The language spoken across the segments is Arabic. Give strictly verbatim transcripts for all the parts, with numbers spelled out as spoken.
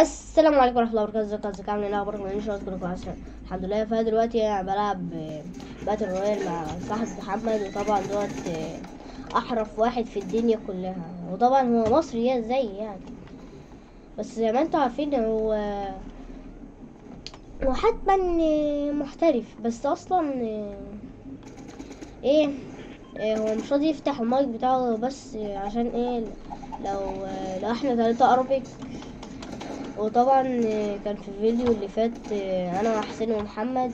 السلام عليكم ورحمه الله وبركاته. ازيكم ازيكم عاملين ايه؟ اخباركم ايه؟ ان شاء الله تكونوا كويسين الحمد لله. فدلوقتي انا بلعب باتل رويال مع صاحبي محمد، وطبعا دوت احرف واحد في الدنيا كلها، وطبعا هو مصري يا زي يعني، بس زي ما انتوا عارفين هو وحتما محترف، بس اصلا ايه هو مش راضي يفتح المايك بتاعه، بس عشان ايه لو لو احنا ثلاثه ارابيك. وطبعا كان في الفيديو اللي فات انا وحسين ومحمد.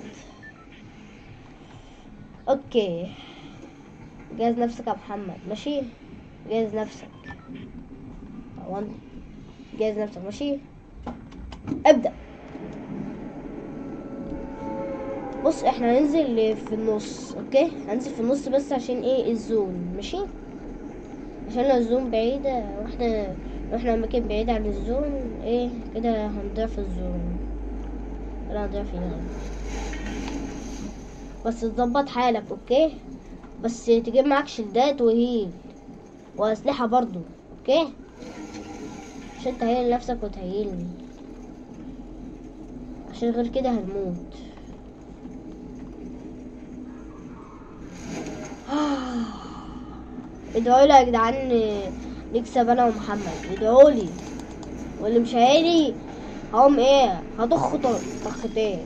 اوكي جهز نفسك يا محمد، ماشي جهز نفسك، جهز نفسك ماشي ابدأ. بص احنا هننزل في النص، اوكي هننزل في النص بس عشان ايه الزون، ماشي عشان لو الزون بعيدة واحنا واحنا اماكن بعيدة عن الزون ايه كده هنضيع في الزون، انا هنضيع فيها يعني. بس تظبط حالك اوكي، بس تجيب معاك شلدات وهيل واسلحة برضو اوكي، عشان تهيل نفسك وتهيلني، عشان غير كده هنموت. ادعولي يا جدعان نكسب انا ومحمد، ادعولي، واللي مش هيلي هقوم ايه هضخ طختين.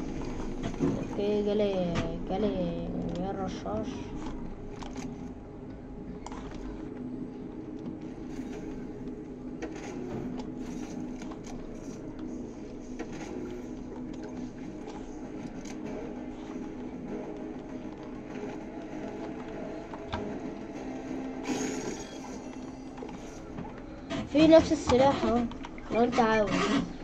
اوكي جالي جالي يا الرشاش، في نفس السلاح اهو لو انت عاوز.